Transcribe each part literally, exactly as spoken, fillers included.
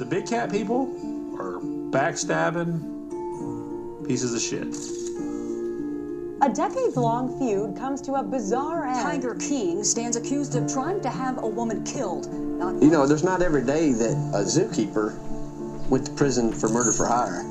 the big cat people are backstabbing pieces of shit. A decades-long feud comes to a bizarre end. Tiger King stands accused of trying to have a woman killed. Not you know, there's not every day that a zookeeper went to prison for murder for hire.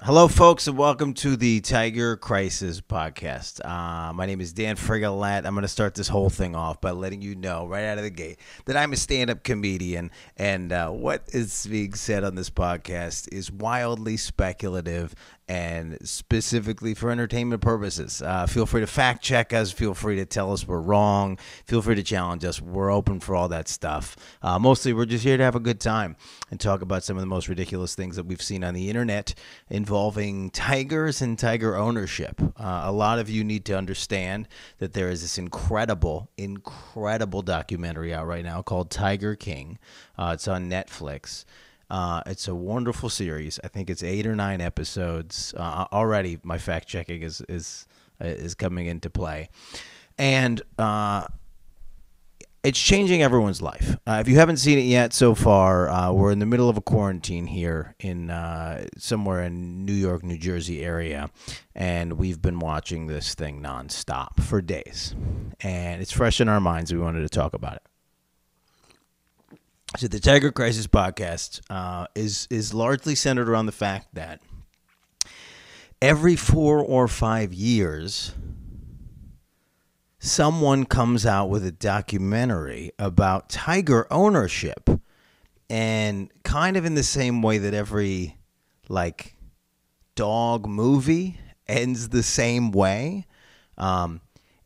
Hello, folks, and welcome to the Tiger Crisis Podcast. Uh, my name is Dan Frigolat. I'm going to start this whole thing off by letting you know right out of the gate that I'm a stand-up comedian, and uh, what is being said on this podcast is wildly speculative and specifically for entertainment purposes. Uh, feel free to fact check us. Feel free to tell us we're wrong. Feel free to challenge us. We're open for all that stuff. Uh, mostly, we're just here to have a good time and talk about some of the most ridiculous things that we've seen on the internet involving tigers and tiger ownership. Uh, a lot of you need to understand that there is this incredible, incredible documentary out right now called Tiger King. Uh, it's on Netflix. Uh, it's a wonderful series. I think it's eight or nine episodes. Uh, already, my fact checking is is is coming into play, and uh, it's changing everyone's life. Uh, if you haven't seen it yet, so far, uh, we're in the middle of a quarantine here in uh, somewhere in New York, New Jersey area, and we've been watching this thing nonstop for days, and it's fresh in our minds. We wanted to talk about it. So the Tiger Crisis Podcast uh, is, is largely centered around the fact that every four or five years, someone comes out with a documentary about tiger ownership. And kind of in the same way that every, like, dog movie ends the same way, um,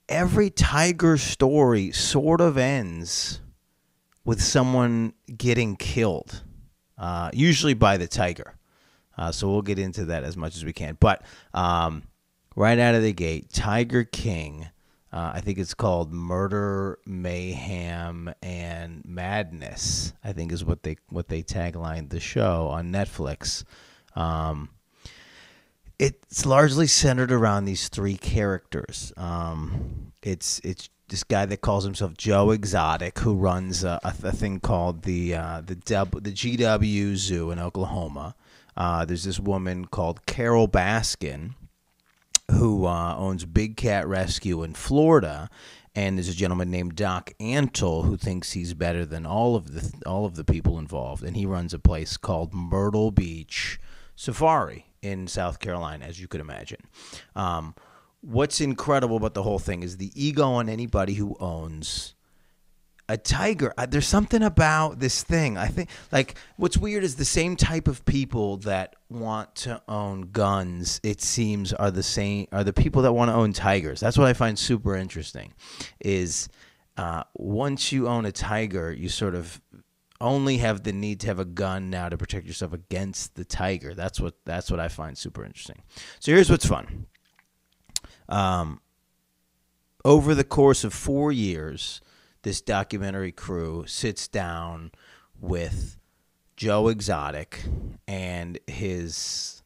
every tiger story sort of ends with someone getting killed, uh, usually by the tiger. Uh, so we'll get into that as much as we can. But um, right out of the gate, Tiger King, uh, I think it's called Murder, Mayhem, and Madness, I think is what they what they taglined the show on Netflix. Um, it's largely centered around these three characters. Um, it's it's. This guy that calls himself Joe Exotic, who runs a, a thing called the uh, the, w, the G W Zoo in Oklahoma. Uh, there's this woman called Carol Baskin, who uh, owns Big Cat Rescue in Florida, and there's a gentleman named Doc Antle who thinks he's better than all of the all of the people involved, and he runs a place called Myrtle Beach Safari in South Carolina, as you could imagine. Um, What's incredible about the whole thing is the ego on anybody who owns a tiger. There's something about this thing. I think, like, what's weird is the same type of people that want to own guns, it seems, are the same are the people that want to own tigers. That's what I find super interesting is uh, once you own a tiger, you sort of only have the need to have a gun now to protect yourself against the tiger. That's what that's what I find super interesting. So here's what's fun. Um, over the course of four years, this documentary crew sits down with Joe Exotic and his,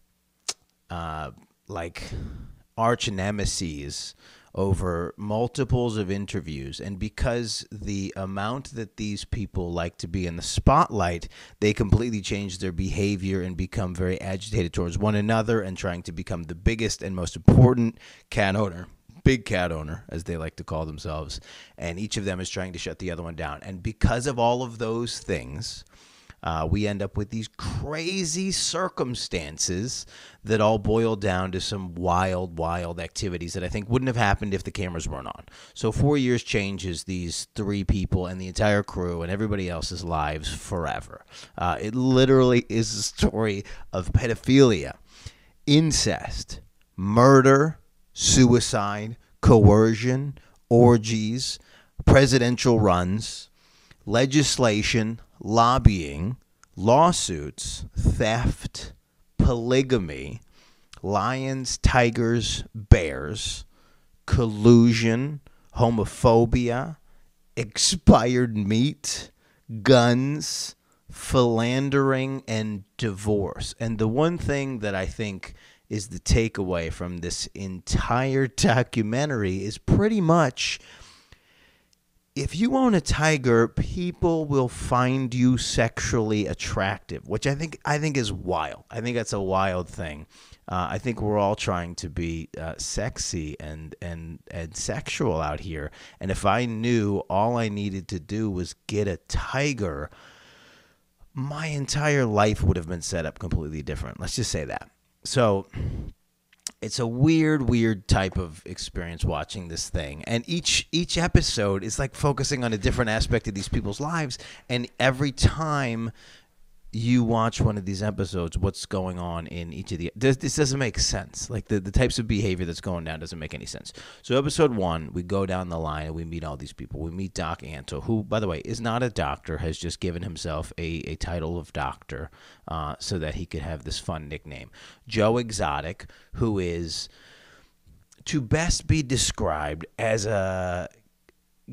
uh, like, arch nemesis over multiples of interviews. And because the amount that these people like to be in the spotlight, they completely change their behavior and become very agitated towards one another and trying to become the biggest and most important cat owner, big cat owner, as they like to call themselves. And each of them is trying to shut the other one down. And because of all of those things, uh, we end up with these crazy circumstances that all boil down to some wild, wild activities that I think wouldn't have happened if the cameras weren't on. So four years changes these three people and the entire crew and everybody else's lives forever. Uh, it literally is a story of pedophilia, incest, murder, suicide, coercion, orgies, presidential runs, legislation, lobbying, lawsuits, theft, polygamy, lions, tigers, bears, collusion, homophobia, expired meat, guns, philandering, and divorce. And the one thing that I think is the takeaway from this entire documentary is pretty much if you own a tiger, people will find you sexually attractive, which I think I think is wild. I think that's a wild thing. Uh, I think we're all trying to be uh, sexy and, and and sexual out here. And if I knew all I needed to do was get a tiger, my entire life would have been set up completely different. Let's just say that. So it's a weird, weird type of experience watching this thing. And each each episode is like focusing on a different aspect of these people's lives. And every time you watch one of these episodes, what's going on in each of the... This, this doesn't make sense. Like, the, the types of behavior that's going down doesn't make any sense. So episode one, we go down the line and we meet all these people. We meet Doc Antle, who, by the way, is not a doctor, has just given himself a, a title of doctor uh, so that he could have this fun nickname. Joe Exotic, who is to best be described as a...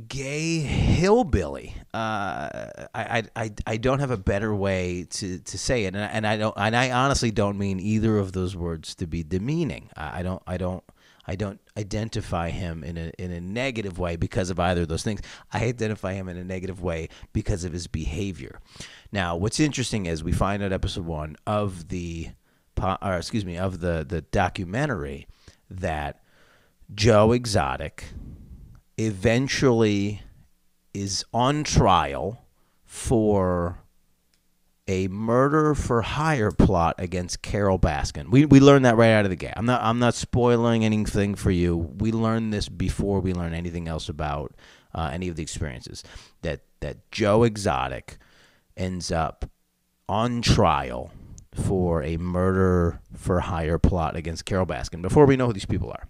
gay hillbilly. Uh, I I I don't have a better way to, to say it, and I, and I don't, and I honestly don't mean either of those words to be demeaning. I don't I don't I don't identify him in a in a negative way because of either of those things. I identify him in a negative way because of his behavior. Now, what's interesting is we find out episode one of the, or excuse me, of the the documentary that Joe Exotic eventually is on trial for a murder for hire plot against Carole Baskin. We we learned that right out of the gate. I'm not I'm not spoiling anything for you. We learned this before we learned anything else about uh, any of the experiences. That that Joe Exotic ends up on trial for a murder for hire plot against Carole Baskin before we know who these people are.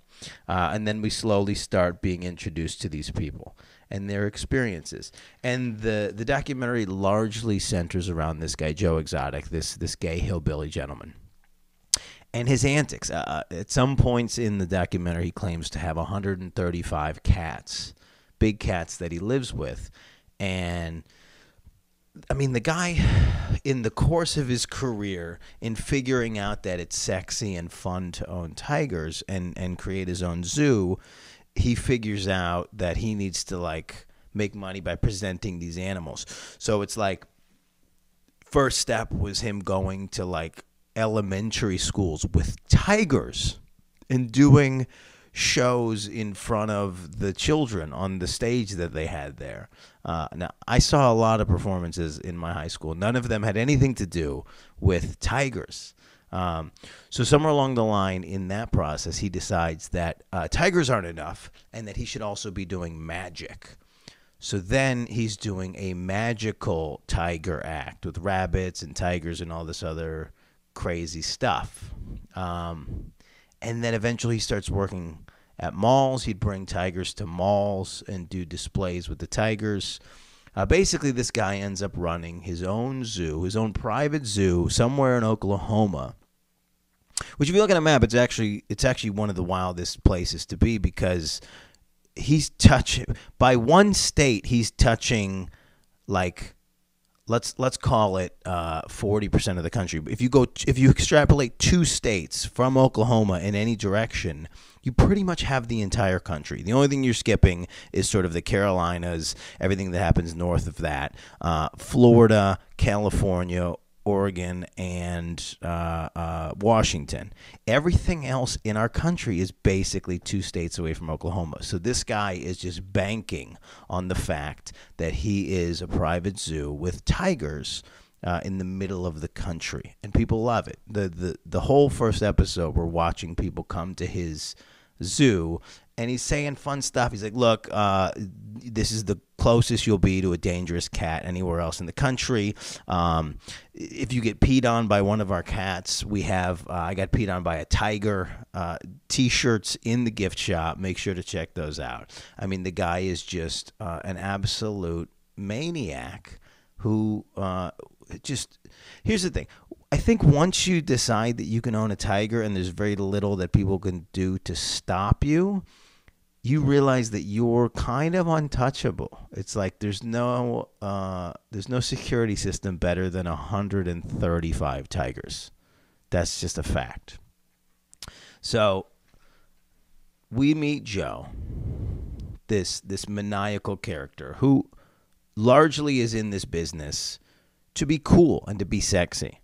Uh, and then we slowly start being introduced to these people and their experiences. And the, the documentary largely centers around this guy, Joe Exotic, this, this gay hillbilly gentleman, and his antics. Uh, at some points in the documentary, he claims to have one hundred thirty-five cats, big cats that he lives with. And I mean, the guy, in the course of his career, in figuring out that it's sexy and fun to own tigers and, and create his own zoo, he figures out that he needs to, like, make money by presenting these animals. So it's like, first step was him going to, like, elementary schools with tigers and doing shows in front of the children on the stage that they had there. Uh, now, I saw a lot of performances in my high school. None of them had anything to do with tigers. Um, so somewhere along the line in that process, he decides that uh, tigers aren't enough and that he should also be doing magic. So then he's doing a magical tiger act with rabbits and tigers and all this other crazy stuff. Um, and then eventually he starts working at malls. He'd bring tigers to malls and do displays with the tigers. Uh, basically, this guy ends up running his own zoo, his own private zoo, somewhere in Oklahoma. Which, if you look at a map, it's actually it's actually one of the wildest places to be, because he's touching, by one state, he's touching, like, let's let's call it uh, forty percent of the country. If you go, if you extrapolate two states from Oklahoma in any direction, you pretty much have the entire country. The only thing you're skipping is sort of the Carolinas, everything that happens north of that, uh, Florida, California, Oregon, and uh, uh, Washington. Everything else in our country is basically two states away from Oklahoma. So this guy is just banking on the fact that he is a private zoo with tigers uh, in the middle of the country, and people love it. The, the, the whole first episode, we're watching people come to his zoo, and he's saying fun stuff. He's like, look, uh, this is the closest you'll be to a dangerous cat anywhere else in the country. Um, if you get peed on by one of our cats, we have, uh, I got peed on by a tiger, uh, t-shirts in the gift shop. Make sure to check those out. I mean, the guy is just uh, an absolute maniac who uh, just, here's the thing. I think once you decide that you can own a tiger and there's very little that people can do to stop you, you realize that you're kind of untouchable. It's like there's no uh, there's no security system better than one hundred thirty-five tigers. That's just a fact. So we meet Joe. this this maniacal character who largely is in this business to be cool and to be sexy.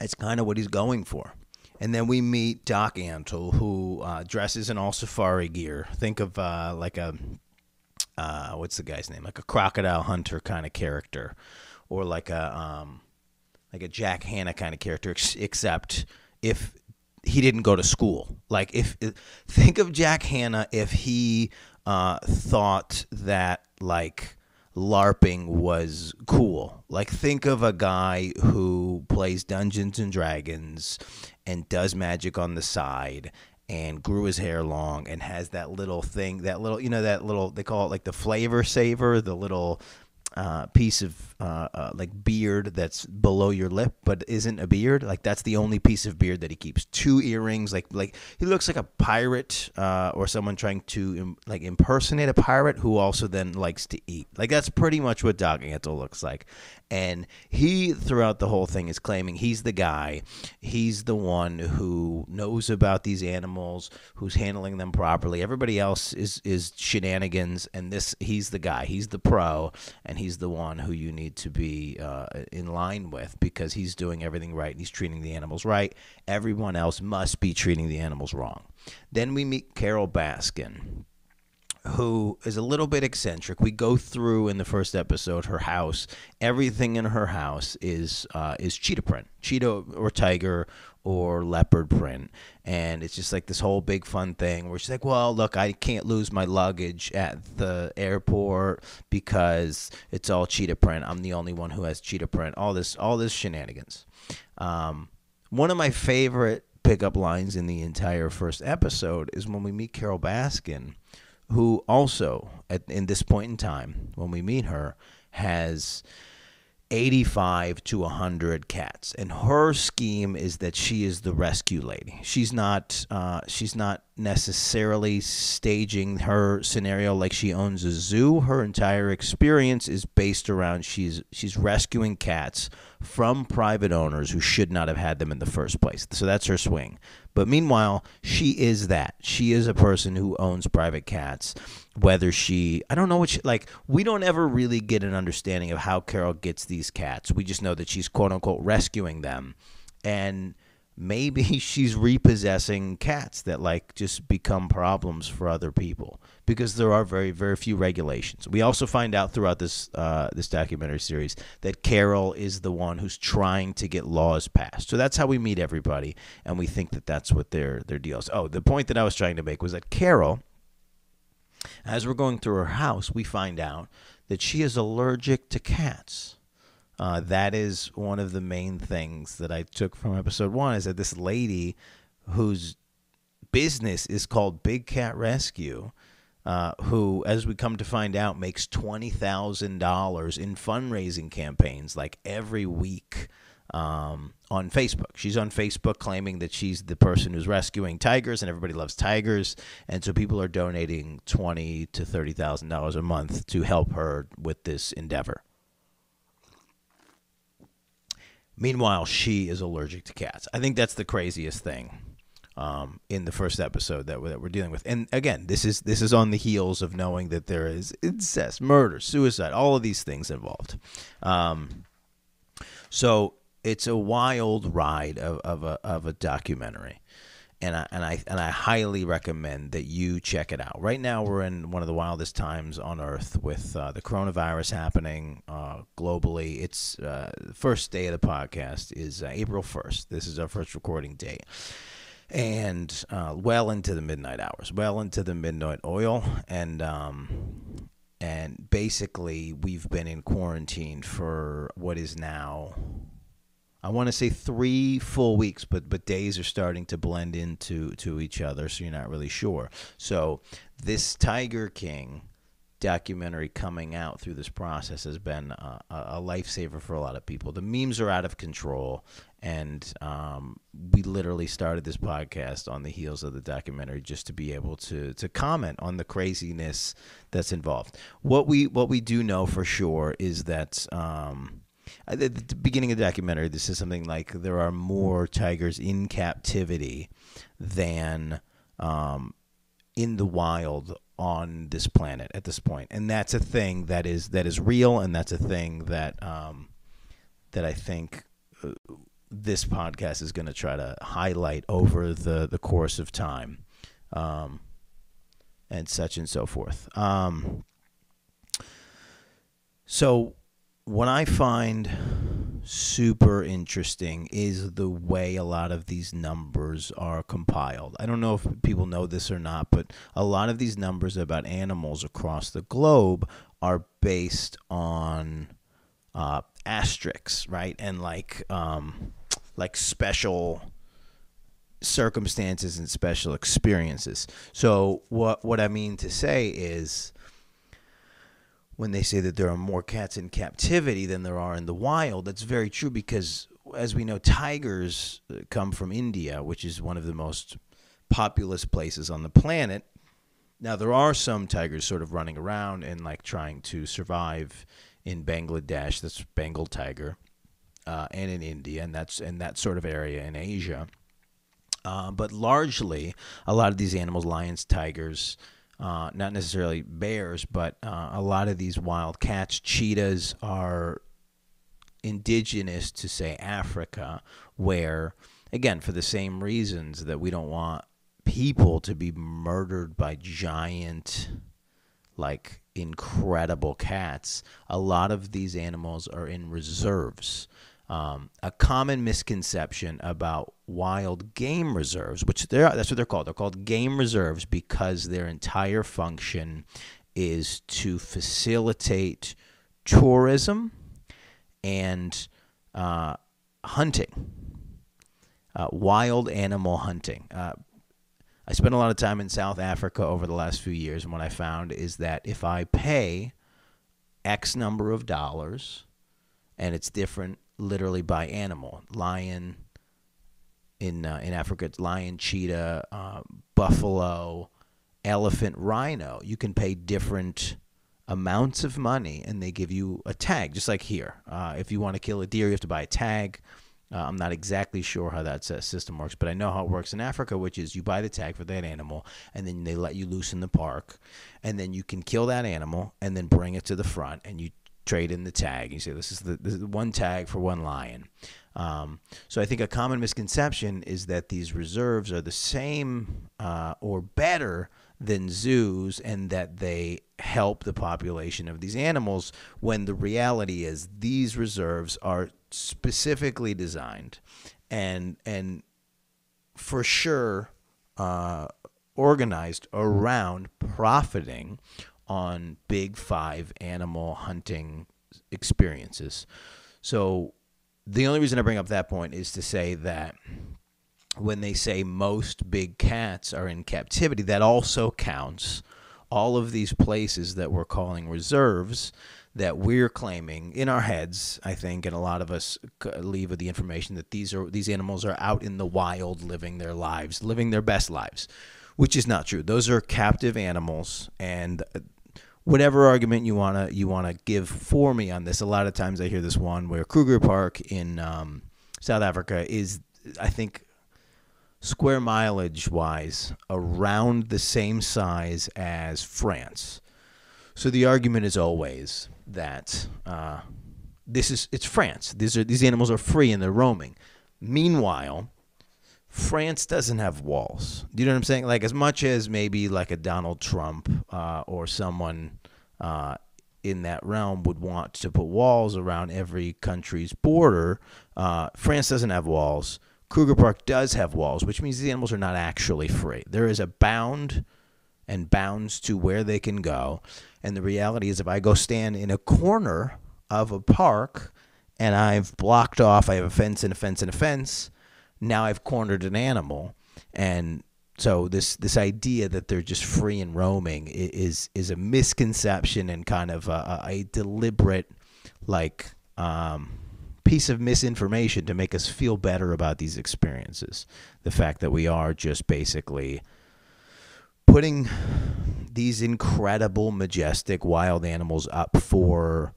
It's kind of what he's going for. And then we meet Doc Antle, who uh, dresses in all safari gear. Think of uh, like a, uh, what's the guy's name? Like a crocodile hunter kind of character, or like a, um, like a Jack Hanna kind of character, ex except if he didn't go to school. Like if, think of Jack Hanna if he uh, thought that like LARPing was cool. Like think of a guy who plays Dungeons and Dragons and does magic on the side and grew his hair long and has that little thing, that little, you know, that little, they call it like the flavor saver, the little uh, piece of uh, uh, like beard that's below your lip but isn't a beard. Like that's the only piece of beard that he keeps. Two earrings, like like he looks like a pirate uh, or someone trying to im like impersonate a pirate who also then likes to eat. Like that's pretty much what Doc Antle looks like. And he throughout the whole thing is claiming he's the guy, he's the one who knows about these animals, who's handling them properly. Everybody else is is shenanigans, and this he's the guy, he's the pro, and he's the one who you need to be uh, in line with because he's doing everything right and he's treating the animals right. Everyone else must be treating the animals wrong. Then we meet Carol Baskin, who is a little bit eccentric. We go through in the first episode her house. Everything in her house is uh, is cheetah print, cheetah or tiger or leopard print. And it's just like this whole big fun thing where she's like, well, look, I can't lose my luggage at the airport because it's all cheetah print. I'm the only one who has cheetah print. All this, all this shenanigans. Um, one of my favorite pickup lines in the entire first episode is when we meet Carol Baskin, who also, at in this point in time, when we meet her, has eighty-five to a hundred cats. And her scheme is that she is the rescue lady. She's not, uh, she's not necessarily staging her scenario like she owns a zoo. Her entire experience is based around she's, she's rescuing cats from private owners who should not have had them in the first place. So that's her swing. But meanwhile, she is that. She is a person who owns private cats. Whether she, I don't know what she, like, we don't ever really get an understanding of how Carol gets these cats. We just know that she's quote unquote rescuing them. And maybe she's repossessing cats that like just become problems for other people because there are very, very few regulations. We also find out throughout this uh, this documentary series that Carol is the one who's trying to get laws passed. So that's how we meet everybody, and we think that that's what their their deal is. Oh, the point that I was trying to make was that Carol, as we're going through her house, we find out that she is allergic to cats. Uh, that is one of the main things that I took from episode one, is that this lady whose business is called Big Cat Rescue, uh, who, as we come to find out, makes twenty thousand dollars in fundraising campaigns like every week um, on Facebook. She's on Facebook claiming that she's the person who's rescuing tigers and everybody loves tigers. And so people are donating twenty thousand to thirty thousand dollars a month to help her with this endeavor. Meanwhile, she is allergic to cats. I think that's the craziest thing um, in the first episode that we're, that we're dealing with. And again, this is this is on the heels of knowing that there is incest, murder, suicide, all of these things involved. Um, so it's a wild ride of, of a of a documentary, and I and I and I highly recommend that you check it out. Right now, we're in one of the wildest times on Earth with uh, the coronavirus happening. Uh, globally, it's uh, the first day of the podcast is uh, April first. This is our first recording date, and uh, well into the midnight hours, well into the midnight oil, and um, and basically we've been in quarantine for what is now, I want to say three full weeks, but but days are starting to blend into to each other, so you're not really sure. So this Tiger King documentary coming out through this process has been a, a lifesaver for a lot of people. The memes are out of control, and um, we literally started this podcast on the heels of the documentary just to be able to to comment on the craziness that's involved. What we what we do know for sure is that Um, at the beginning of the documentary, this is something like there are more tigers in captivity than um, in the wild on this planet at this point. And that's a thing that is that is real, and that's a thing that um, that I think uh, this podcast is going to try to highlight over the, the course of time, um, and such and so forth. Um, so what I find super interesting is the way a lot of these numbers are compiled. I don't know if people know this or not, but a lot of these numbers about animals across the globe are based on uh, asterisks, right? And like um, like special circumstances and special experiences. So what what I mean to say is, when they say that there are more cats in captivity than there are in the wild, that's very true, because as we know, tigers come from India, which is one of the most populous places on the planet. Now, there are some tigers sort of running around and like trying to survive in Bangladesh, that's Bengal tiger, uh, and in India, and that's in that sort of area in Asia. Uh, but largely, a lot of these animals, lions, tigers, uh, not necessarily bears, but uh, a lot of these wild cats, cheetahs, are indigenous to, say, Africa, where, again, for the same reasons that we don't want people to be murdered by giant, like, incredible cats, a lot of these animals are in reserves. Um, a common misconception about wild game reserves, which they're, that's what they're called. They're called game reserves because their entire function is to facilitate tourism and uh, hunting, uh, wild animal hunting. Uh, I spent a lot of time in South Africa over the last few years, and what I found is that if I pay X number of dollars, and it's different literally by animal, lion in uh, in Africa, it's lion, cheetah, uh, buffalo, elephant, rhino. You can pay different amounts of money, and they give you a tag, just like here. Uh, if you want to kill a deer, you have to buy a tag. Uh, I'm not exactly sure how that system works, but I know how it works in Africa, which is you buy the tag for that animal, and then they let you loose in the park, and then you can kill that animal and then bring it to the front, and you trade in the tag. You say, this is the this is one tag for one lion. Um, so I think a common misconception is that these reserves are the same uh, or better than zoos, and that they help the population of these animals, when the reality is these reserves are specifically designed and and for sure uh, organized around profiting on big five animal hunting experiences. So the only reason I bring up that point is to say that when they say most big cats are in captivity, that also counts all of these places that we're calling reserves, that we're claiming in our heads, I think, and a lot of us leave with the information that these are these animals are out in the wild living their lives, living their best lives, which is not true. Those are captive animals, and whatever argument you wanna you wanna give for me on this, a lot of times I hear this one where Kruger Park in um, South Africa is, I think, square mileage wise, around the same size as France. So the argument is always that uh, this is it's France. These are these animals are free and they're roaming. Meanwhile, France doesn't have walls. Do you know what I'm saying? Like, as much as maybe like a Donald Trump uh, or someone uh, in that realm would want to put walls around every country's border, uh, France doesn't have walls. Kruger Park does have walls, which means the animals are not actually free. There is a bound and bounds to where they can go. And the reality is, if I go stand in a corner of a park and I've blocked off, I have a fence and a fence and a fence, now I've cornered an animal. And so this this idea that they're just free and roaming is is a misconception, and kind of a, a deliberate like um, piece of misinformation to make us feel better about these experiences. The fact that we are just basically putting these incredible, majestic wild animals up for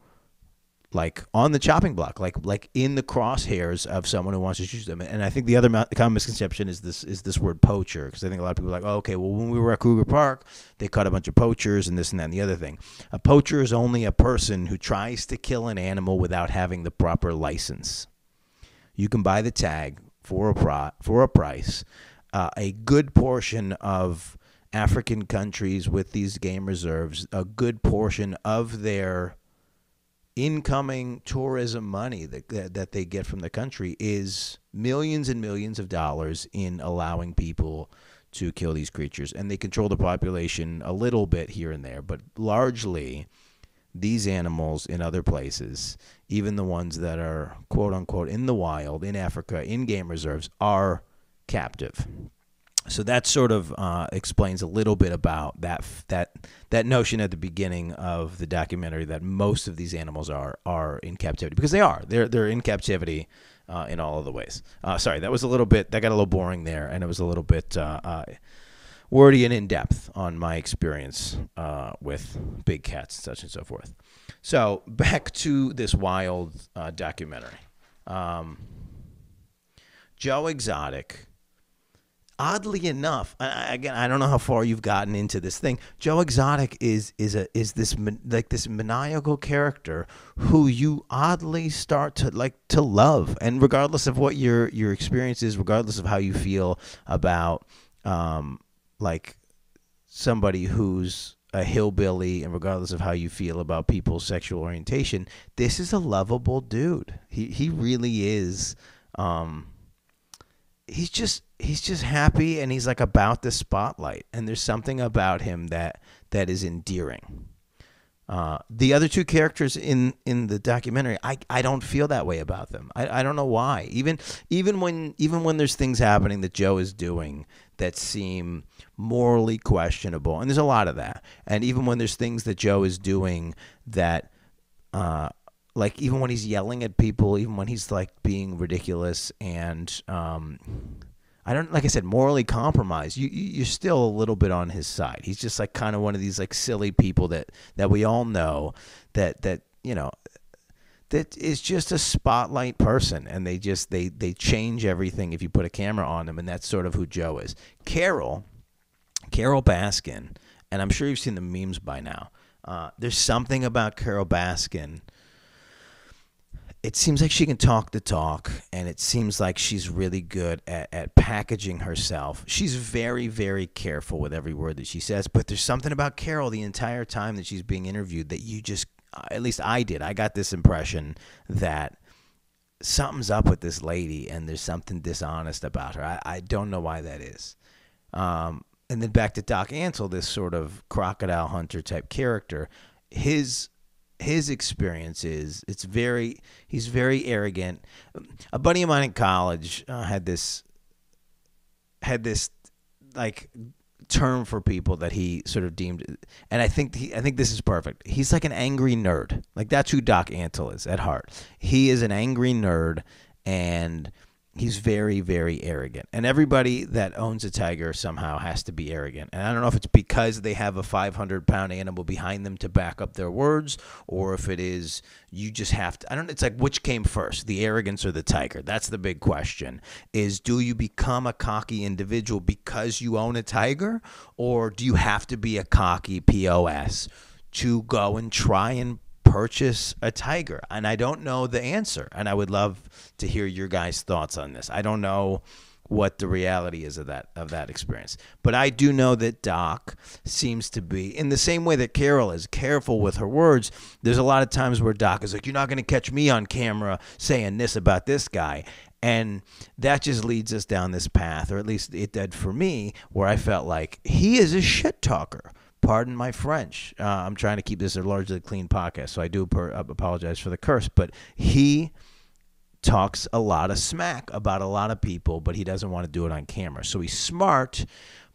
like on the chopping block, like like in the crosshairs of someone who wants to shoot them. And I think the other common misconception is this is this word poacher, because I think a lot of people are like, oh, okay, well, when we were at Kruger Park, they caught a bunch of poachers and this and that and the other thing. A poacher is only a person who tries to kill an animal without having the proper license. You can buy the tag for a pro for a price. Uh, a good portion of African countries with these game reserves, a good portion of their incoming tourism money that, that they get from the country is millions and millions of dollars in allowing people to kill these creatures. And they control the population a little bit here and there, but largely these animals in other places, even the ones that are quote unquote in the wild, in Africa, in game reserves, are captive. So that sort of uh, explains a little bit about that that that notion at the beginning of the documentary that most of these animals are are in captivity, because they are they're they're in captivity uh, in all of the ways. Uh, sorry, that was a little bit that got a little boring there, and it was a little bit uh, uh, wordy and in depth on my experience uh, with big cats and such and so forth. So back to this wild uh, documentary, um, Joe Exotic. Oddly enough, again, I don't know how far you've gotten into this thing. Joe Exotic is is a is this like this maniacal character who you oddly start to like to love, and regardless of what your your experience is, regardless of how you feel about um, like somebody who's a hillbilly, and regardless of how you feel about people's sexual orientation, this is a lovable dude. He he really is. Um, he's just. He's just happy, and he's like about the spotlight, and there's something about him that that is endearing. Uh, the other two characters in in the documentary, I I don't feel that way about them. I I don't know why. Even even when even when there's things happening that Joe is doing that seem morally questionable, and there's a lot of that. And even when there's things that Joe is doing that. Uh, Like, even when he's yelling at people, even when he's, like, being ridiculous and, um, I don't, like I said, morally compromised, you, you're still a little bit on his side. He's just, like, kind of one of these, like, silly people that, that we all know that, that, you know, that is just a spotlight person. And they just, they, they change everything if you put a camera on them, and that's sort of who Joe is. Carol, Carol Baskin, and I'm sure you've seen the memes by now. Uh, there's something about Carol Baskin. It seems like she can talk the talk, and it seems like she's really good at, at packaging herself. She's very, very careful with every word that she says, but there's something about Carol the entire time that she's being interviewed that you just, at least I did, I got this impression that something's up with this lady and there's something dishonest about her. I, I don't know why that is. Um, and then back to Doc Antle, this sort of crocodile hunter type character, his... His experience is it's very he's very arrogant. A buddy of mine in college uh, had this had this like term for people that he sort of deemed, and I think he, I think this is perfect. He's like an angry nerd. Like, that's who Doc Antle is at heart. He is an angry nerd, and he's very, very arrogant. And everybody that owns a tiger somehow has to be arrogant. And I don't know if it's because they have a five hundred pound animal behind them to back up their words, or if it is you just have to. I don't know. It's like, which came first, the arrogance or the tiger? That's the big question, is do you become a cocky individual because you own a tiger, or do you have to be a cocky P O S to go and try and purchase a tiger? And I don't know the answer, and I would love to hear your guys' thoughts on this. I don't know what the reality is of that of that experience, but I do know that Doc seems to be, in the same way that Carol is careful with her words, there's a lot of times where Doc is like, you're not going to catch me on camera saying this about this guy. And that just leads us down this path, or at least it did for me, where I felt like he is a shit talker. Pardon my French. Uh, I'm trying to keep this a largely clean podcast, so I do per apologize for the curse. But he talks a lot of smack about a lot of people, but he doesn't want to do it on camera. So he's smart,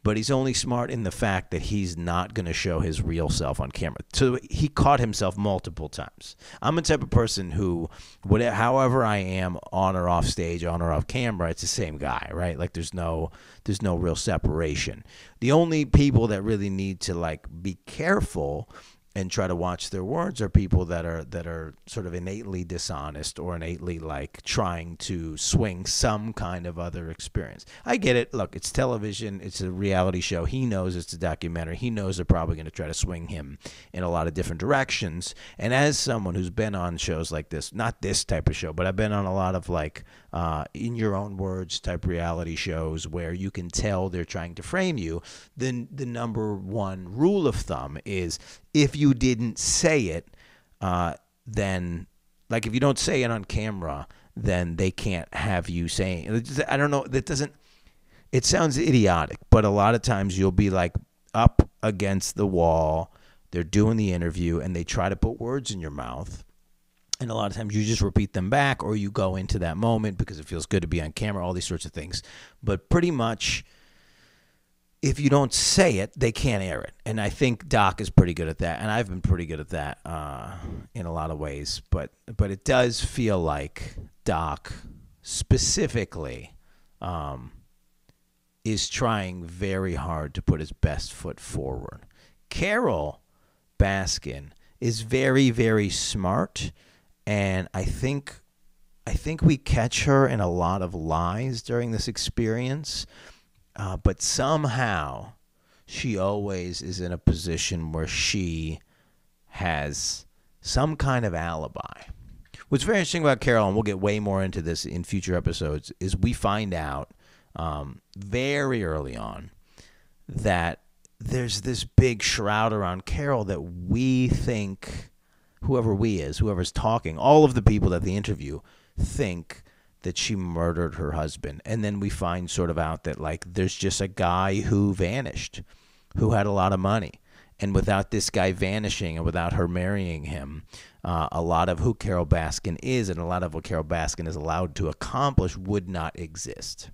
but he's only smart in the fact that he's not going to show his real self on camera. So he caught himself multiple times. I'm a type of person who, whatever, however I am on or off stage, on or off camera, it's the same guy, right? Like, there's no, there's no real separation. The only people that really need to, like, be careful and try to watch their words are people that are that are sort of innately dishonest or innately like trying to swing some kind of other experience. I get it. Look, it's television. It's a reality show. He knows it's a documentary. He knows they're probably going to try to swing him in a lot of different directions. And as someone who's been on shows like this, not this type of show, but I've been on a lot of like uh, in your own words type reality shows where you can tell they're trying to frame you, then the number one rule of thumb is if you didn't say it, uh, then, like, if you don't say it on camera, then they can't have you saying. I don't know. That doesn't. It sounds idiotic, but a lot of times you'll be like up against the wall. They're doing the interview, and they try to put words in your mouth. And a lot of times you just repeat them back, or you go into that moment because it feels good to be on camera. All these sorts of things, but pretty much, if you don't say it, they can't air it. And I think Doc is pretty good at that, and I've been pretty good at that uh, in a lot of ways. But but it does feel like Doc specifically um, is trying very hard to put his best foot forward. Carol Baskin is very, very smart, and I think I think we catch her in a lot of lies during this experience. Uh, but somehow she always is in a position where she has some kind of alibi. What's very interesting about Carol, and we'll get way more into this in future episodes, is we find out um, very early on that there's this big shroud around Carol that we think, whoever we is, whoever's talking, all of the people that they interview think that she murdered her husband. And then we find sort of out that like there's just a guy who vanished, who had a lot of money. And without this guy vanishing and without her marrying him, uh, a lot of who Carol Baskin is and a lot of what Carol Baskin is allowed to accomplish would not exist.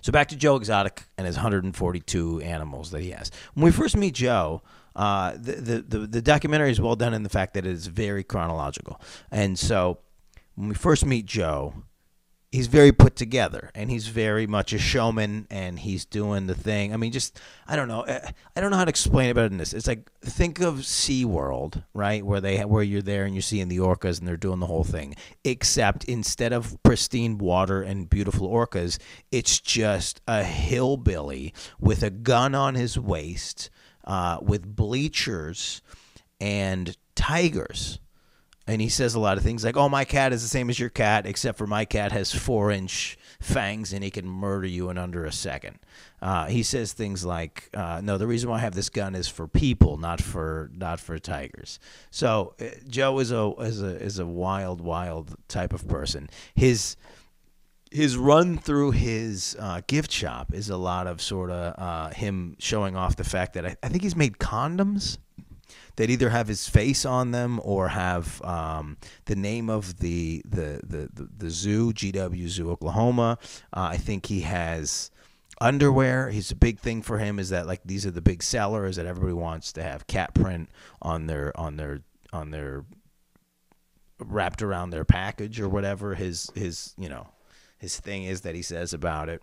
So back to Joe Exotic and his one hundred forty-two animals that he has. When we first meet Joe, uh, the, the, the, the documentary is well done in the fact that it is very chronological. And so when we first meet Joe, he's very put together, and he's very much a showman, and he's doing the thing. I mean, just, I don't know. I don't know how to explain about it in this. It's like, think of SeaWorld, right, where they where you're there and you're seeing the orcas, and they're doing the whole thing, except instead of pristine water and beautiful orcas, it's just a hillbilly with a gun on his waist, uh, with bleachers and tigers. And he says a lot of things like, oh, my cat is the same as your cat, except for my cat has four-inch fangs and he can murder you in under a second. Uh, he says things like, uh, no, the reason why I have this gun is for people, not for not for tigers. So uh, Joe is a, is a is a wild, wild type of person. His, his run through his uh, gift shop is a lot of sort of uh, him showing off the fact that I, I think he's made condoms that either have his face on them or have um, the name of the the the, the, the zoo, G W Zoo, Oklahoma. Uh, I think he has underwear. He's a big thing for him is that like these are the big sellers that everybody wants to have cat print on their on their on their wrapped around their package or whatever. His his you know his thing is that he says about it.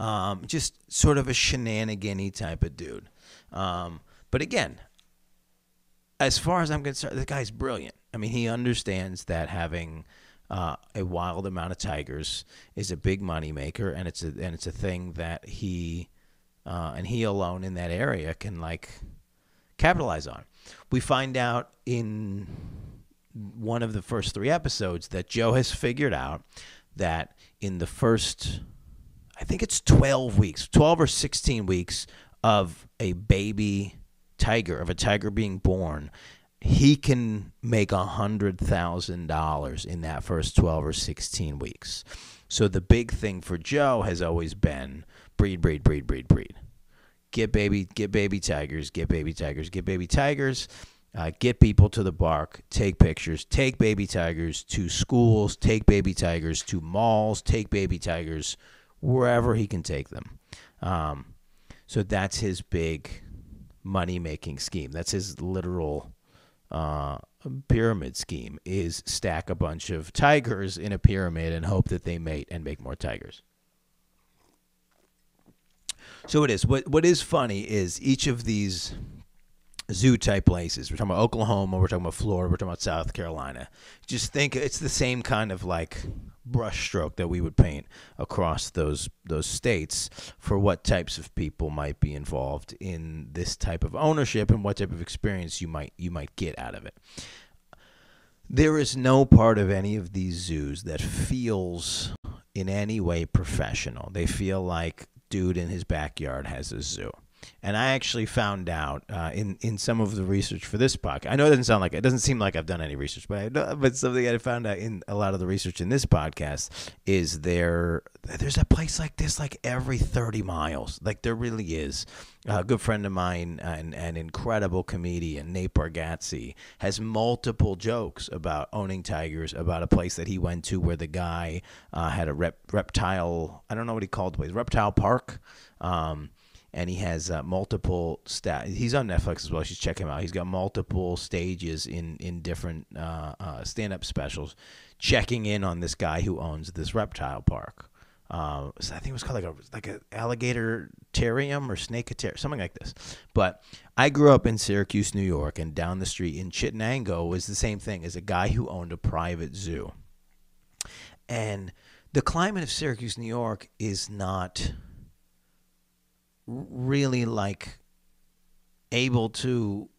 Um, just sort of a shenanigan-y type of dude. Um, but again, as far as I'm concerned, the guy's brilliant. I mean, he understands that having uh, a wild amount of tigers is a big moneymaker, and it's a and it's a thing that he uh, and he alone in that area can like capitalize on. We find out in one of the first three episodes that Joe has figured out that in the first, I think it's twelve weeks, twelve or sixteen weeks of a baby tiger, of a tiger being born, he can make a hundred thousand dollars in that first twelve or sixteen weeks. So the big thing for Joe has always been breed, breed, breed, breed, breed. Get baby, get baby tigers, get baby tigers, get baby tigers. Uh, get people to the park, take pictures, take baby tigers to schools, take baby tigers to malls, take baby tigers wherever he can take them. Um, so that's his big money-making scheme. That's his literal uh, pyramid scheme, is stack a bunch of tigers in a pyramid and hope that they mate and make more tigers. So it is. What, what is funny is each of these zoo-type places. We're talking about Oklahoma. We're talking about Florida. We're talking about South Carolina. Just think it's the same kind of, like, brushstroke that we would paint across those those states for what types of people might be involved in this type of ownership and what type of experience you might you might get out of it. There is no part of any of these zoos that feels in any way professional. They feel like dude in his backyard has a zoo. And I actually found out uh, in in some of the research for this podcast. I know it doesn't sound like it doesn't seem like I've done any research, but I know, but something I found out in a lot of the research in this podcast is there there's a place like this like every thirty miles, like there really is. Uh, a good friend of mine, uh, an, an incredible comedian, Nate Bargatze, has multiple jokes about owning tigers, about a place that he went to where the guy uh, had a rep, reptile. I don't know what he called the place, reptile park. Um, And he has uh, multiple sta- – he's on Netflix as well. You should check him out. He's got multiple stages in, in different uh, uh, stand-up specials checking in on this guy who owns this reptile park. Uh, so I think it was called like a like an alligator-tarium or snake-tarium, something like this. But I grew up in Syracuse, New York, and down the street in Chittenango was the same thing as a guy who owned a private zoo. And the climate of Syracuse, New York is not – really like able to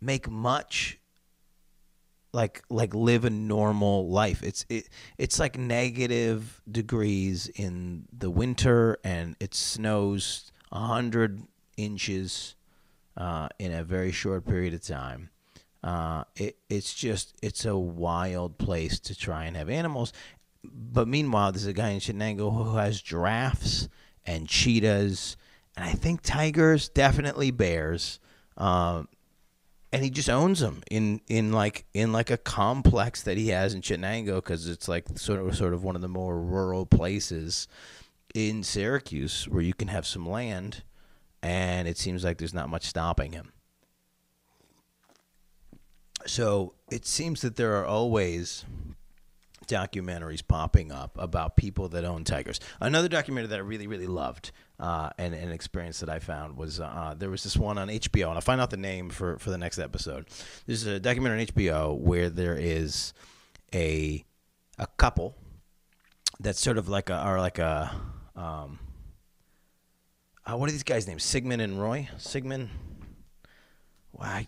make much like like live a normal life. It's it it's like negative degrees in the winter and it snows a hundred inches uh, in a very short period of time. Uh, it it's just it's a wild place to try and have animals. But meanwhile, there's a guy in Chittenango who has giraffes and cheetahs, and I think tigers, definitely bears, um, and he just owns them in in like in like a complex that he has in Chittenango because it's like sort of sort of one of the more rural places in Syracuse where you can have some land, and it seems like there's not much stopping him. So it seems that there are always documentaries popping up about people that own tigers. Another documentary that I really, really loved uh, and, and an experience that I found was uh, there was this one on H B O, and I'll find out the name for, for the next episode. There's a documentary on H B O where there is a a couple that's sort of like a, are like a, um, uh, what are these guys' names? Sigmund and Roy? Sigmund? Why?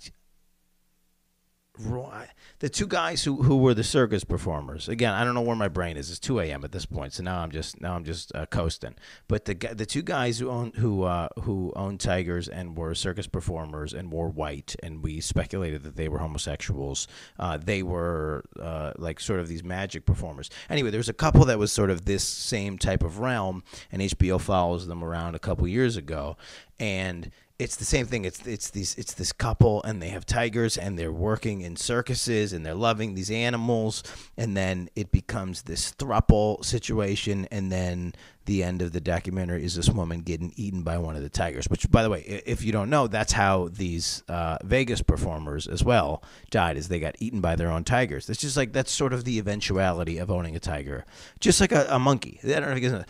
The two guys who, who were the circus performers. Again, I don't know where my brain is. It's two a.m. at this point, so now I'm just now I'm just uh, coasting. But the the two guys who own who uh, who owned tigers and were circus performers and wore white, and we speculated that they were homosexuals. Uh, they were uh, like sort of these magic performers. Anyway, there was a couple that was sort of this same type of realm, and H B O follows them around a couple years ago, and it's the same thing. It's it's these it's this couple, and they have tigers, and they're working in circuses, and they're loving these animals, and then it becomes this throuple situation, and then the end of the documentary is this woman getting eaten by one of the tigers. Which, by the way, if you don't know, that's how these uh, Vegas performers as well died, is they got eaten by their own tigers. That's just like that's sort of the eventuality of owning a tiger, just like a, a monkey. I don't know if you guys know.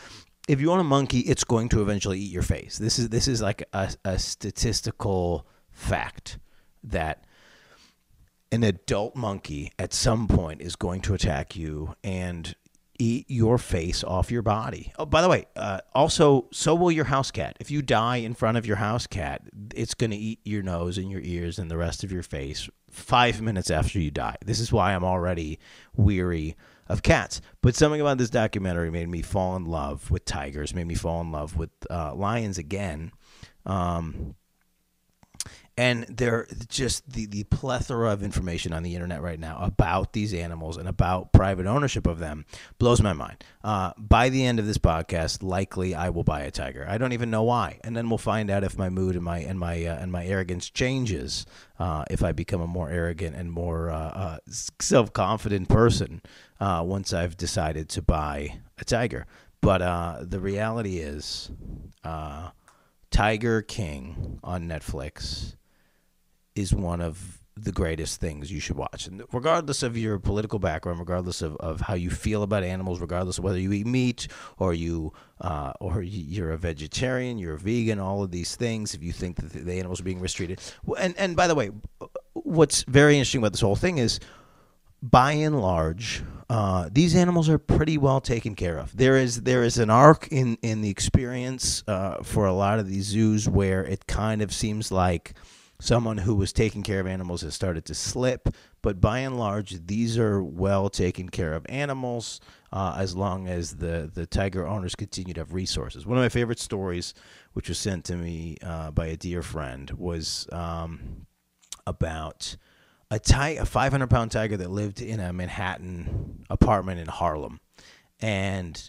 If you own a monkey, it's going to eventually eat your face. This is this is like a, a statistical fact that an adult monkey at some point is going to attack you and eat your face off your body. Oh, by the way, uh, also, so will your house cat. If you die in front of your house cat, it's going to eat your nose and your ears and the rest of your face five minutes after you die. This is why I'm already weary of cats. But something about this documentary made me fall in love with tigers, made me fall in love with uh, lions again. Um, and they're just the, the plethora of information on the internet right now about these animals and about private ownership of them blows my mind. Uh, by the end of this podcast, likely I will buy a tiger. I don't even know why. And then we'll find out if my mood and my and my uh, and my arrogance changes. Uh, if I become a more arrogant and more uh, uh, self-confident person uh, once I've decided to buy a tiger. But uh, the reality is uh, Tiger King on Netflix is one of the greatest things you should watch. And regardless of your political background, regardless of, of how you feel about animals, regardless of whether you eat meat or you uh, or you're a vegetarian, you're a vegan, all of these things, if you think that the animals are being mistreated. And, and by the way, what's very interesting about this whole thing is, by and large, uh, these animals are pretty well taken care of. There is there is an arc in, in the experience uh, for a lot of these zoos where it kind of seems like someone who was taking care of animals has started to slip, but by and large, these are well taken care of animals uh, as long as the, the tiger owners continue to have resources. One of my favorite stories, which was sent to me uh, by a dear friend, was um, about a five hundred pound tiger that lived in a Manhattan apartment in Harlem. And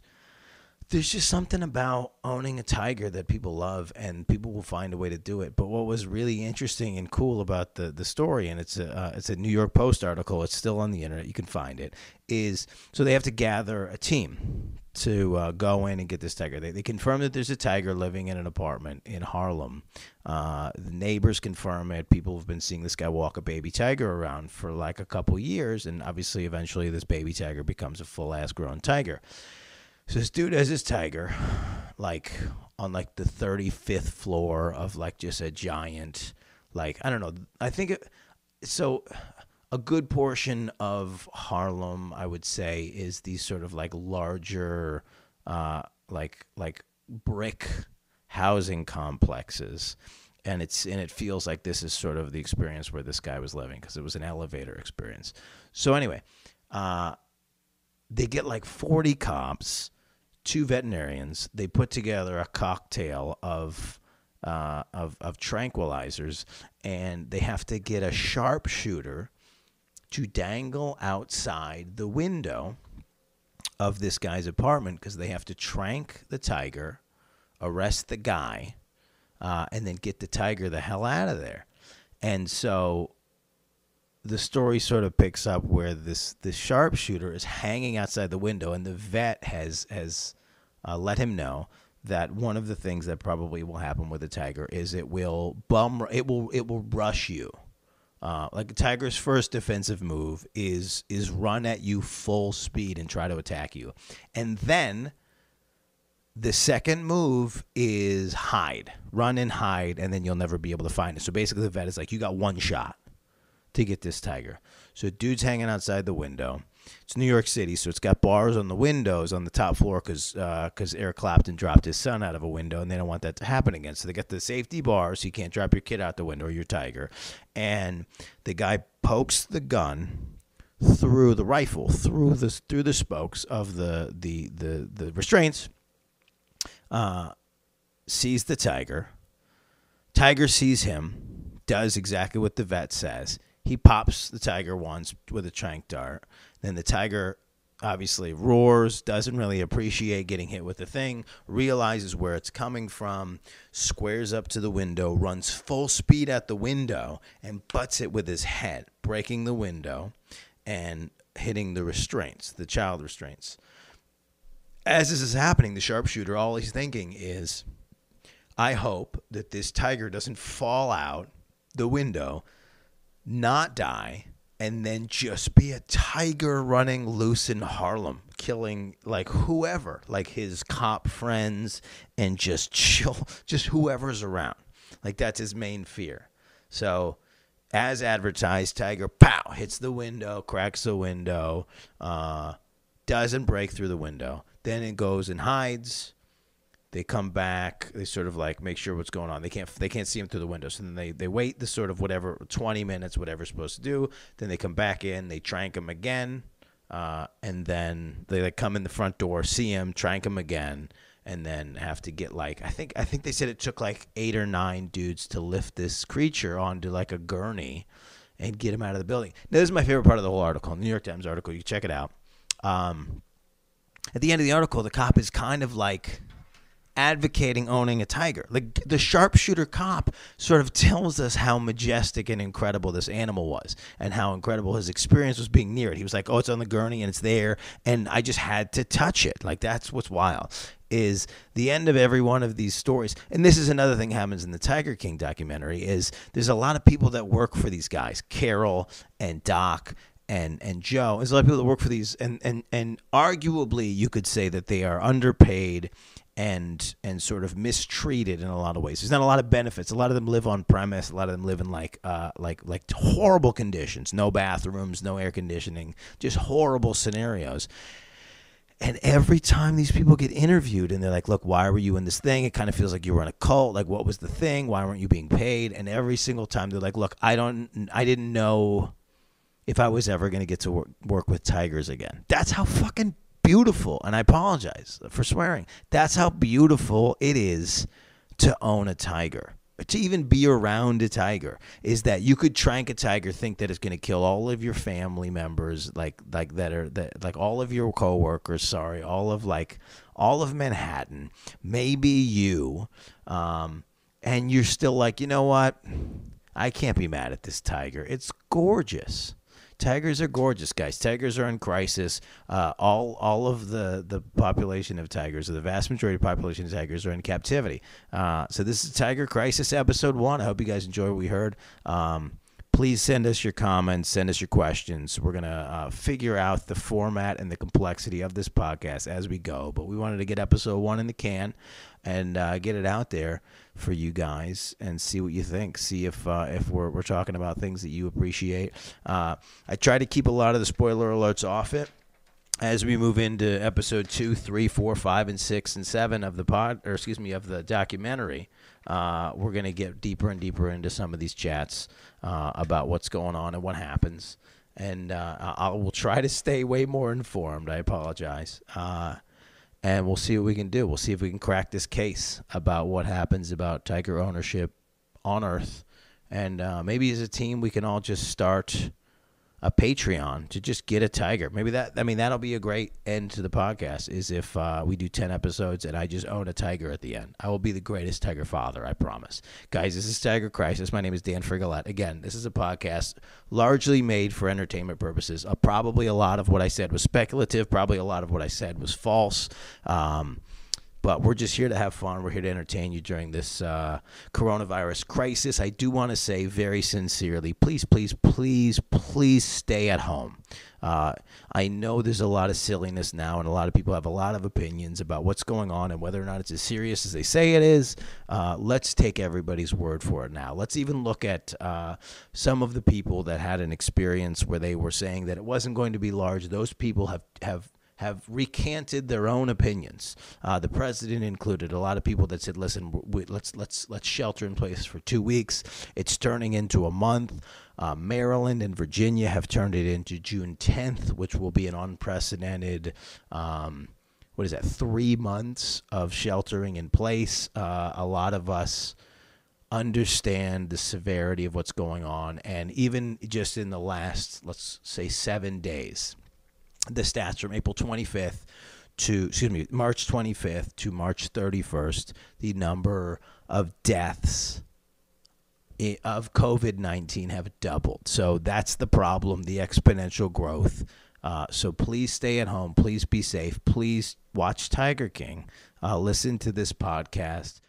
there's just something about owning a tiger that people love, and people will find a way to do it. But what was really interesting and cool about the, the story, and it's a, uh, it's a New York Post article, it's still on the internet, you can find it, is so they have to gather a team to uh, go in and get this tiger. They, they confirm that there's a tiger living in an apartment in Harlem. Uh, the neighbors confirm it. People have been seeing this guy walk a baby tiger around for like a couple years, and obviously eventually this baby tiger becomes a full-ass grown tiger. So this dude has his tiger, like, on, like, the thirty-fifth floor of, like, just a giant, like, I don't know. I think, it, so a good portion of Harlem, I would say, is these sort of, like, larger, uh, like, like brick housing complexes. And it's and it feels like this is sort of the experience where this guy was living, because it was an elevator experience. So anyway, uh, they get, like, forty cops, two veterinarians. They put together a cocktail of, uh, of of tranquilizers, and they have to get a sharpshooter to dangle outside the window of this guy's apartment, because they have to tranq the tiger, arrest the guy, uh, and then get the tiger the hell out of there. And so the story sort of picks up where this this sharpshooter is hanging outside the window, and the vet has has uh, let him know that one of the things that probably will happen with a tiger is it will bum it will it will rush you. Uh, like a tiger's first defensive move is is run at you full speed and try to attack you, and then the second move is hide, run and hide, and then you'll never be able to find it. So basically, the vet is like, you got one shot to get this tiger. So dude's hanging outside the window. It's New York City, so it's got bars on the windows on the top floor, because uh, because Eric Clapton dropped his son out of a window, and they don't want that to happen again. So they got the safety bars, so you can't drop your kid out the window or your tiger. And the guy pokes the gun through the rifle, through the through the spokes of the the the, the restraints. Uh, sees the tiger. Tiger sees him. Does exactly what the vet says. He pops the tiger once with a tranq dart. Then the tiger obviously roars, doesn't really appreciate getting hit with the thing, realizes where it's coming from, squares up to the window, runs full speed at the window, and butts it with his head, breaking the window and hitting the restraints, the child restraints. As this is happening, the sharpshooter, all he's thinking is, I hope that this tiger doesn't fall out the window, not die, and then just be a tiger running loose in Harlem, killing like whoever, like his cop friends, and just chill, just whoever's around. Like, that's his main fear. So as advertised, tiger, pow, hits the window, cracks the window, uh, doesn't break through the window. Then it goes and hides. They come back. They sort of like make sure what's going on. They can't they can't see him through the window. So then they, they wait the sort of whatever, twenty minutes, whatever's supposed to do. Then they come back in. They trank him again. Uh, and then they like come in the front door, see him, trank him again, and then have to get like, I think I think they said it took like eight or nine dudes to lift this creature onto like a gurney and get him out of the building. Now, this is my favorite part of the whole article. New York Times article. You can check it out. Um, at the end of the article, the cop is kind of like advocating owning a tiger. Like, the sharpshooter cop sort of tells us how majestic and incredible this animal was and how incredible his experience was being near it. He was like, oh, it's on the gurney and it's there, and I just had to touch it. Like, that's what's wild, is the end of every one of these stories. And this is another thing that happens in the Tiger King documentary, is there's a lot of people that work for these guys, Carol and Doc and and Joe. There's a lot of people that work for these, and and and arguably you could say that they are underpaid and and sort of mistreated in a lot of ways. There's not a lot of benefits. A lot of them live on premise. A lot of them live in like uh like like horrible conditions, no bathrooms, no air conditioning, just horrible scenarios. And every time these people get interviewed and they're like, look, why were you in this thing? It kind of feels like you were in a cult. Like, what was the thing? Why weren't you being paid? And every single time they're like, look, I don't, I didn't know if I was ever going to get to work, work with tigers again. That's how fucking beautiful, and I apologize for swearing, that's how beautiful it is to own a tiger. To even be around a tiger, is that you could trank a tiger, think that it's going to kill all of your family members, like like that are that like all of your coworkers, sorry, all of like all of Manhattan, maybe you, um, and you're still like, you know what, I can't be mad at this tiger. It's gorgeous. Tigers are gorgeous, guys. Tigers are in crisis. Uh, all all of the, the population of tigers, or the vast majority of population of tigers, are in captivity. Uh, so this is Tiger Crisis Episode one. I hope you guys enjoy what we heard. Um, please send us your comments. Send us your questions. We're going to uh, figure out the format and the complexity of this podcast as we go. But we wanted to get Episode one in the can and uh, get it out there for you guys and see what you think. See if uh, if we're, we're talking about things that you appreciate. Uh, I try to keep a lot of the spoiler alerts off it as we move into episode two, three, four, five, and six, and seven of the pod, or excuse me, of the documentary. Uh, we're gonna get deeper and deeper into some of these chats uh, about what's going on and what happens, and uh, I will try to stay way more informed. I apologize. Uh, And we'll see what we can do. We'll see if we can crack this case about what happens about tiger ownership on Earth. And uh, maybe as a team, we can all just start a Patreon to just get a tiger. Maybe that, I mean, that'll be a great end to the podcast, is if uh, we do ten episodes and I just own a tiger at the end. I will be the greatest tiger father, I promise. Guys, this is Tiger Crisis. My name is Dan Frigolette. Again, this is a podcast largely made for entertainment purposes. Uh, probably a lot of what I said was speculative. Probably a lot of what I said was false. Um, But we're just here to have fun. We're here to entertain you during this uh, coronavirus crisis. I do want to say very sincerely, please, please, please, please stay at home. Uh, I know there's a lot of silliness now, and a lot of people have a lot of opinions about what's going on and whether or not it's as serious as they say it is. Uh, let's take everybody's word for it now. Let's even look at uh, some of the people that had an experience where they were saying that it wasn't going to be large. Those people have have... have recanted their own opinions. Uh, the president included. A lot of people that said, "Listen, we, let's let's let's shelter in place for two weeks. It's turning into a month." Uh, Maryland and Virginia have turned it into June tenth, which will be an unprecedented. Um, what is that? Three months of sheltering in place. Uh, a lot of us understand the severity of what's going on, and even just in the last, let's say, seven days. The stats from April twenty-fifth to, excuse me, March twenty-fifth to March thirty-first, the number of deaths of COVID nineteen have doubled. So that's the problem, the exponential growth. Uh, so please stay at home. Please be safe. Please watch Tiger King. Uh, listen to this podcast.